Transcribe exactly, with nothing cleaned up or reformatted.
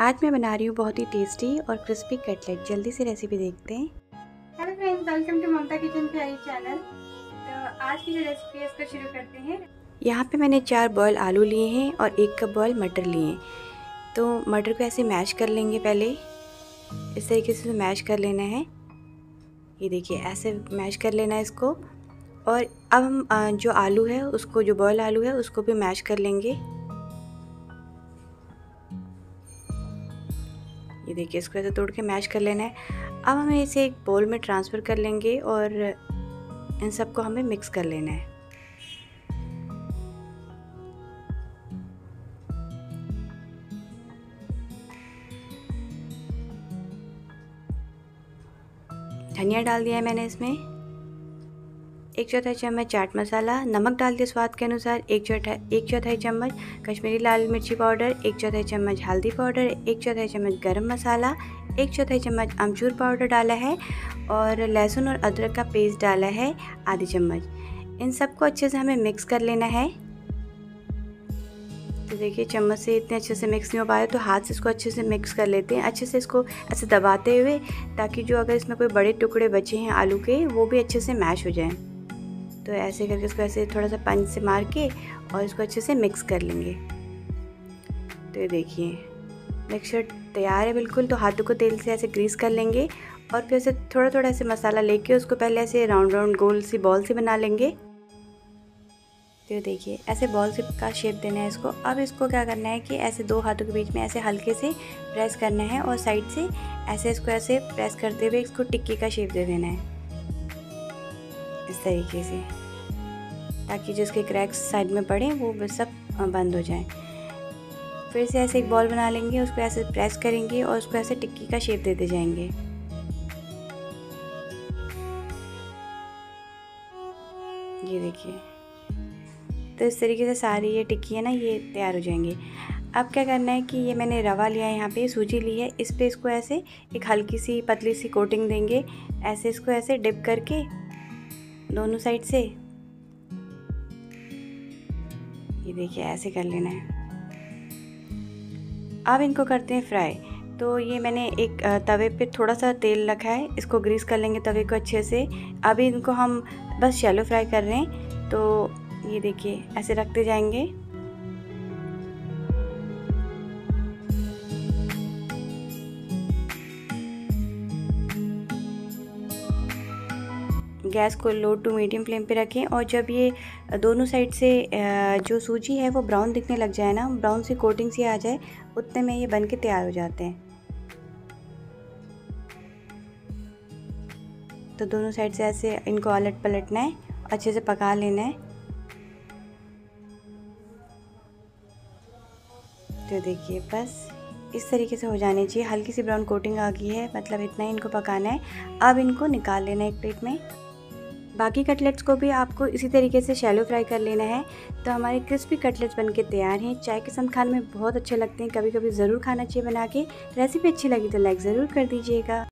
आज मैं बना रही हूँ बहुत ही टेस्टी और क्रिस्पी कटलेट। जल्दी से रेसिपी देखते हैं। Hello friends, welcome to Mamta kitchen fairy channel. तो आज की जो रेसिपी है इसको शुरू करते हैं। यहाँ पे मैंने चार बॉयल आलू लिए हैं और एक कप बॉयल मटर लिए हैं। तो मटर को ऐसे मैश कर लेंगे, पहले इस तरीके से मैश कर लेना है। ये देखिए, ऐसे मैश कर लेना है इसको। और अब हम जो आलू है उसको, जो बॉयल आलू है उसको भी मैश कर लेंगे। ये देखिए, इसको ऐसे तोड़ के मैश कर लेना है। अब हमें इसे एक बाउल में ट्रांसफ़र कर लेंगे और इन सबको हमें मिक्स कर लेना है। धनिया डाल दिया है मैंने इसमें। एक चौथाई चम्मच चाट मसाला, नमक डाल दिया स्वाद के अनुसार, एक चौथाई एक चौथाई चम्मच कश्मीरी लाल मिर्ची पाउडर, एक चौथाई चम्मच हल्दी पाउडर, एक चौथाई चम्मच गरम मसाला, एक चौथाई चम्मच अमचूर पाउडर डाला है और लहसुन और अदरक का पेस्ट डाला है आधी चम्मच। इन सबको अच्छे से हमें मिक्स कर लेना है। तो देखिए, चम्मच से इतने अच्छे से मिक्स नहीं हो पाया, तो हाथ से इसको अच्छे से मिक्स कर लेते हैं। अच्छे से इसको ऐसे दबाते हुए, ताकि जो अगर इसमें कोई बड़े टुकड़े बचे हैं आलू के, वो भी अच्छे से मैश हो जाएं। तो ऐसे करके इसको ऐसे थोड़ा सा पंच से मार के और इसको अच्छे से मिक्स कर लेंगे। तो ये देखिए, मिक्सचर तैयार है बिल्कुल। तो हाथों को तेल से ऐसे ग्रीस कर लेंगे और फिर ऐसे थोड़ा थोड़ा ऐसे मसाला लेके उसको पहले ऐसे राउंड राउंड गोल सी बॉल सी बना लेंगे। तो देखिए, ऐसे बॉल से का शेप देना है इसको। अब इसको क्या करना है कि ऐसे दो हाथों के बीच में ऐसे हल्के से प्रेस करना है और साइड से ऐसे इसको ऐसे प्रेस करते हुए इसको टिक्की का शेप दे देना है, इस तरीके से, ताकि जो इसके क्रैक्स साइड में पड़े वो सब बंद हो जाए। फिर से ऐसे एक बॉल बना लेंगे, उसको ऐसे प्रेस करेंगे और उसको ऐसे टिक्की का शेप देते जाएंगे। ये देखिए, तो इस तरीके से सारी ये टिक्की है ना, ये तैयार हो जाएंगे। अब क्या करना है कि ये मैंने रवा लिया है, यहाँ पे सूजी ली है, इस पे इसको ऐसे एक हल्की सी पतली सी कोटिंग देंगे। ऐसे इसको ऐसे डिप करके दोनों साइड से, ये देखिए, ऐसे कर लेना है। अब इनको करते हैं फ्राई। तो ये मैंने एक तवे पे थोड़ा सा तेल रखा है, इसको ग्रीस कर लेंगे तवे को अच्छे से। अभी इनको हम बस शैलो फ्राई कर रहे हैं। तो ये देखिए, ऐसे रखते जाएंगे। गैस को लो टू मीडियम फ्लेम पे रखें। और जब ये दोनों साइड से जो सूजी है वो ब्राउन दिखने लग जाए ना, ब्राउन सी कोटिंग सी आ जाए, उतने में ये बन के तैयार हो जाते हैं। तो दोनों साइड से ऐसे इनको उलट पलटना है, अच्छे से पका लेना है। तो देखिए, बस इस तरीके से हो जाने चाहिए। हल्की सी ब्राउन कोटिंग आ गई है, मतलब इतना ही इनको पकाना है। अब इनको निकाल लेना है एक प्लेट में। बाकी कटलेट्स को भी आपको इसी तरीके से शैलो फ्राई कर लेना है। तो हमारे क्रिस्पी कटलेट्स बनके तैयार हैं। चाय के साथ खाने में बहुत अच्छे लगते हैं, कभी कभी ज़रूर खाना चाहिए बना के। रेसिपी अच्छी लगी तो लाइक ज़रूर कर दीजिएगा।